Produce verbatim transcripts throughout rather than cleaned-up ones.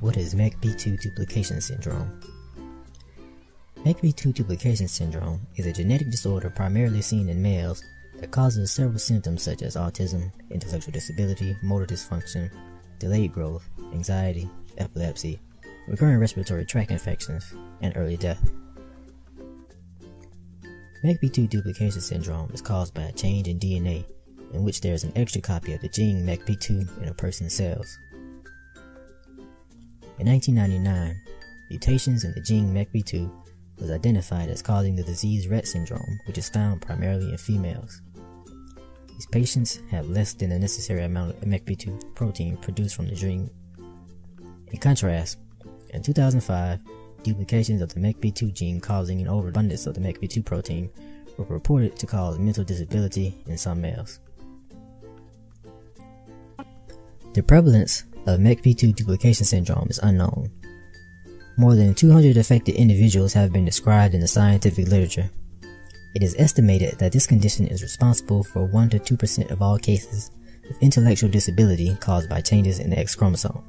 What is M E C P two duplication syndrome? M E C P two duplication syndrome is a genetic disorder primarily seen in males that causes several symptoms such as autism, intellectual disability, motor dysfunction, delayed growth, anxiety, epilepsy, recurrent respiratory tract infections, and early death. M E C P two duplication syndrome is caused by a change in D N A in which there is an extra copy of the gene M E C P two in a person's cells. In nineteen ninety-nine, mutations in the gene M E C P two was identified as causing the disease Rett syndrome, which is found primarily in females. These patients have less than the necessary amount of M E C P two protein produced from the gene. In contrast, in two thousand five, duplications of the M E C P two gene causing an overabundance of the M E C P two protein were reported to cause mental disability in some males. The prevalence of M E C P two duplication syndrome is unknown. More than two hundred affected individuals have been described in the scientific literature. It is estimated that this condition is responsible for one to two percent of all cases of intellectual disability caused by changes in the X chromosome.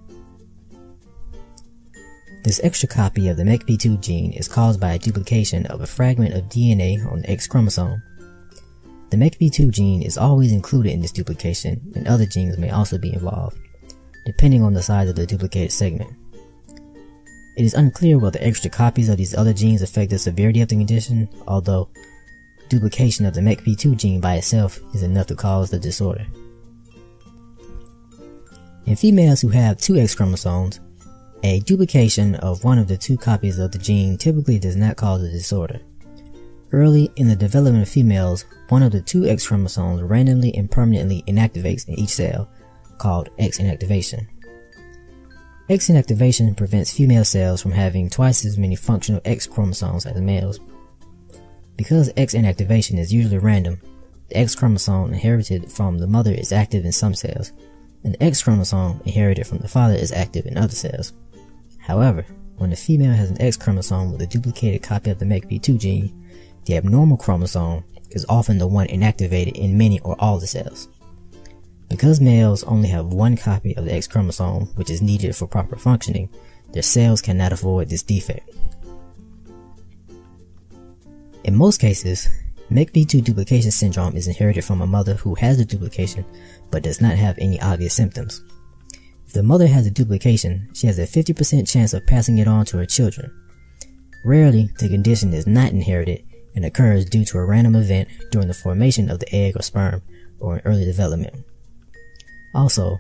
This extra copy of the M E C P two gene is caused by a duplication of a fragment of D N A on the X chromosome. The M E C P two gene is always included in this duplication, and other genes may also be involved, depending on the size of the duplicated segment. It is unclear whether extra copies of these other genes affect the severity of the condition, although duplication of the M E C P two gene by itself is enough to cause the disorder. In females who have two X chromosomes, a duplication of one of the two copies of the gene typically does not cause the disorder. Early in the development of females, one of the two X chromosomes randomly and permanently inactivates in each cell, called X inactivation. X inactivation prevents female cells from having twice as many functional X chromosomes as males. Because X inactivation is usually random, the X chromosome inherited from the mother is active in some cells, and the X chromosome inherited from the father is active in other cells. However, when the female has an X chromosome with a duplicated copy of the M E C P two gene, the abnormal chromosome is often the one inactivated in many or all the cells. Because males only have one copy of the X chromosome, which is needed for proper functioning, their cells cannot avoid this defect. In most cases, M E C P two duplication syndrome is inherited from a mother who has the duplication but does not have any obvious symptoms. If the mother has a duplication, she has a fifty percent chance of passing it on to her children. Rarely, the condition is not inherited and occurs due to a random event during the formation of the egg or sperm or in early development. Also,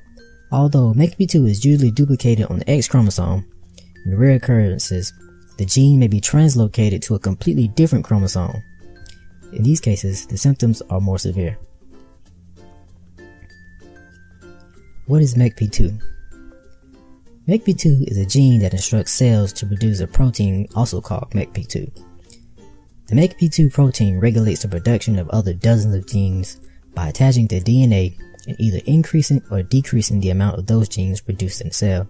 although M E C P two is usually duplicated on the X chromosome, in rare occurrences, the gene may be translocated to a completely different chromosome. In these cases, the symptoms are more severe. What is M E C P two? M E C P two is a gene that instructs cells to produce a protein also called M E C P two. The M E C P two protein regulates the production of other dozens of genes by attaching to D N A and either increasing or decreasing the amount of those genes produced in the cell.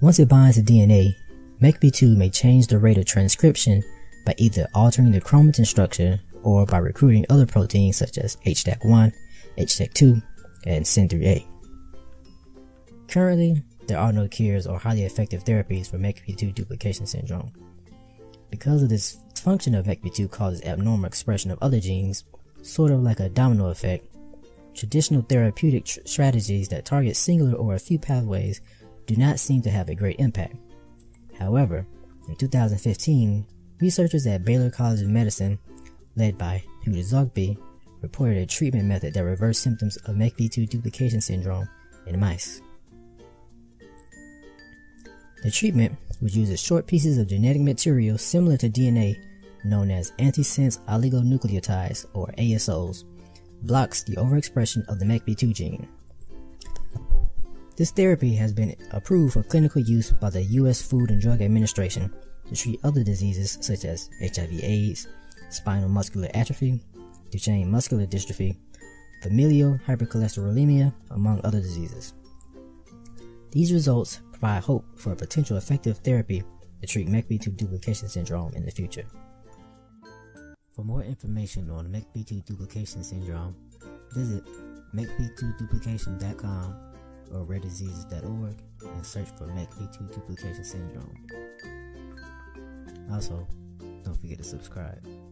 Once it binds to D N A, M E C P two may change the rate of transcription by either altering the chromatin structure or by recruiting other proteins such as H D A C one, H D A C two, and Sin three A. Currently, there are no cures or highly effective therapies for M E C P two duplication syndrome. Because of this function of M E C P two causes abnormal expression of other genes, sort of like a domino effect, traditional therapeutic tr strategies that target singular or a few pathways do not seem to have a great impact. However, in two thousand fifteen, researchers at Baylor College of Medicine, led by Huda Zoghbi, reported a treatment method that reversed symptoms of M E C P two duplication syndrome in mice. The treatment, which uses short pieces of genetic material similar to D N A, known as antisense oligonucleotides or A S Os, blocks the overexpression of the M E C P two gene. This therapy has been approved for clinical use by the U S Food and Drug Administration to treat other diseases such as H I V AIDS, spinal muscular atrophy, Duchenne muscular dystrophy, familial hypercholesterolemia, among other diseases. These results provide hope for a potential effective therapy to treat M E C P two duplication syndrome in the future. For more information on M E C P two duplication syndrome, visit M E C P two duplication dot com or rare diseases dot org and search for M E C P two duplication syndrome. Also, don't forget to subscribe.